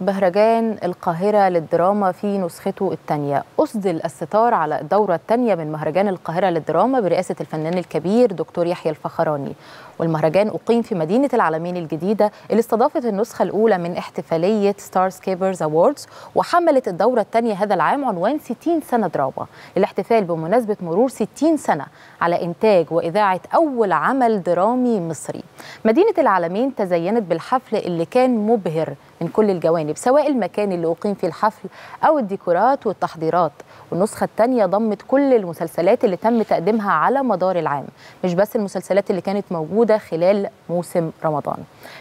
مهرجان القاهرة للدراما في نسخته الثانية. أسدل الستار على الدورة الثانية من مهرجان القاهرة للدراما برئاسة الفنان الكبير دكتور يحيى الفخراني، والمهرجان أقيم في مدينة العالمين الجديدة اللي استضافت النسخة الأولى من احتفالية ستار سكيبرز أوردز، وحملت الدورة الثانية هذا العام عنوان 60 سنة دراما للاحتفال بمناسبة مرور 60 سنة على إنتاج وإذاعة أول عمل درامي مصري. مدينة العالمين تزينت بالحفل اللي كان مبهر من كل الجوانب، سواء المكان اللي أقيم فيه الحفل أو الديكورات والتحضيرات. والنسخة الثانية ضمت كل المسلسلات اللي تم تقديمها على مدار العام، مش بس المسلسلات اللي كانت موجودة خلال موسم رمضان.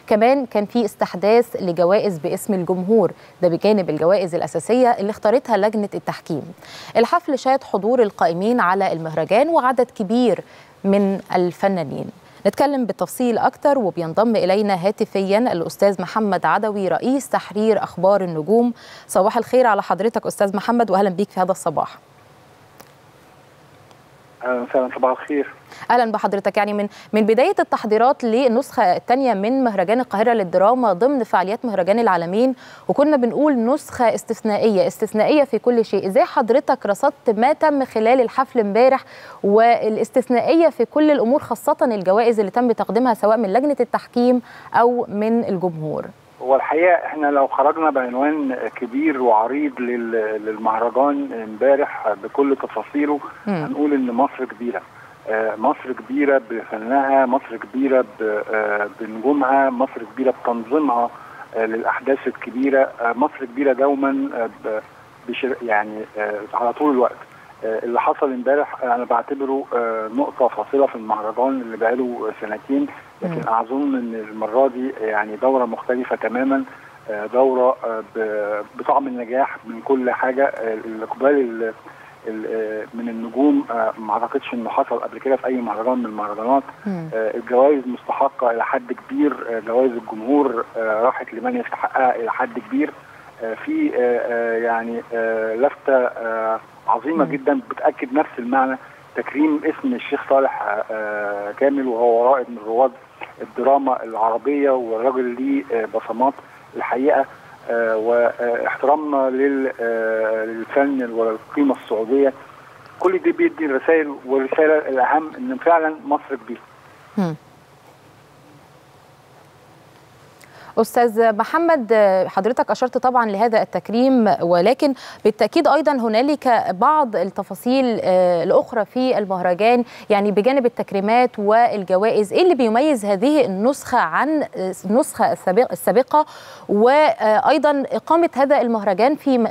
كمان كان في استحداث لجوائز باسم الجمهور، ده بجانب الجوائز الأساسية اللي اختارتها لجنة التحكيم. الحفل شهد حضور القائمين على المهرجان وعدد كبير من الفنانين. نتكلم بالتفصيل أكتر وبينضم إلينا هاتفيا الأستاذ محمد عدوي رئيس تحرير أخبار النجوم. صباح الخير على حضرتك أستاذ محمد، وأهلا بيك في هذا الصباح. صباح الخير. أهلا بحضرتك. يعني من بداية التحضيرات للنسخة الثانية من مهرجان القاهرة للدراما ضمن فعاليات مهرجان العالمين، وكنا بنقول نسخة استثنائية في كل شيء، إزاي حضرتك رصدت ما تم خلال الحفل امبارح والاستثنائية في كل الأمور، خاصة الجوائز اللي تم تقديمها سواء من لجنة التحكيم أو من الجمهور؟ هو الحقيقة احنا لو خرجنا بعنوان كبير وعريض للمهرجان امبارح بكل تفاصيله هنقول ان مصر كبيرة، مصر كبيرة بفنها، مصر كبيرة بنجومها، مصر كبيرة بتنظيمها للأحداث الكبيرة، مصر كبيرة دوما يعني على طول الوقت. اللي حصل امبارح انا بعتبره نقطة فاصلة في المهرجان اللي بقاله سنتين، لكن اظن ان المرة دي يعني دورة مختلفة تماما، دورة بطعم النجاح من كل حاجة. الاقبال من النجوم ما اعتقدش انه حصل قبل كده في اي مهرجان من المهرجانات. الجوائز مستحقة الى حد كبير، جوائز الجمهور راحت لمن يستحقها الى حد كبير، في يعني لفتة عظيمة جدا بتأكد نفس المعنى، تكريم اسم الشيخ صالح كامل وهو رائد من رواد الدراما العربية والراجل ليه بصمات الحقيقة، واحترامنا للفن والقيمة السعودية. كل دي بيدي رسائل، والرسالة الأهم إن فعلا مصر كبيرة. أستاذ محمد، حضرتك أشرت طبعا لهذا التكريم، ولكن بالتأكيد أيضا هنالك بعض التفاصيل الأخرى في المهرجان، يعني بجانب التكريمات والجوائز، إيه اللي بيميز هذه النسخة عن النسخة السابقة، وأيضا إقامة هذا المهرجان في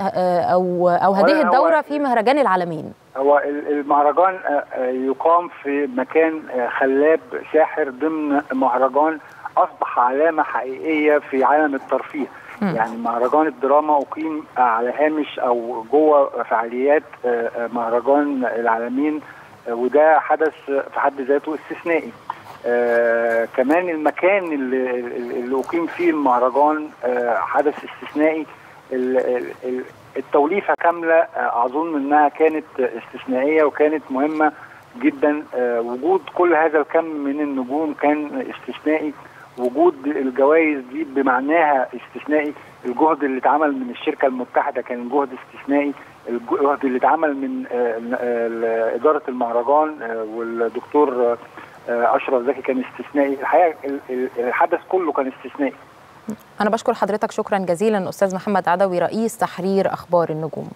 أو هذه الدورة في مهرجان العالمين؟ هو المهرجان يقام في مكان خلاب ساحر ضمن مهرجان أصبح علامة حقيقية في عالم الترفيه. يعني مهرجان الدراما أقيم على هامش أو جوه فعاليات مهرجان العالمين، وده حدث في حد ذاته استثنائي. كمان المكان اللي أقيم فيه المهرجان حدث استثنائي. التوليفة كاملة أظن أنها كانت استثنائية وكانت مهمة جدا. وجود كل هذا الكم من النجوم كان استثنائي، وجود الجوائز دي بمعناها استثنائي، الجهد اللي اتعمل من الشركه المتحده كان جهد استثنائي، الجهد اللي اتعمل من اداره المهرجان والدكتور اشرف زكي كان استثنائي. الحقيقه الحدث كله كان استثنائي. انا بشكر حضرتك، شكرا جزيلا استاذ محمد عدوي رئيس تحرير اخبار النجوم.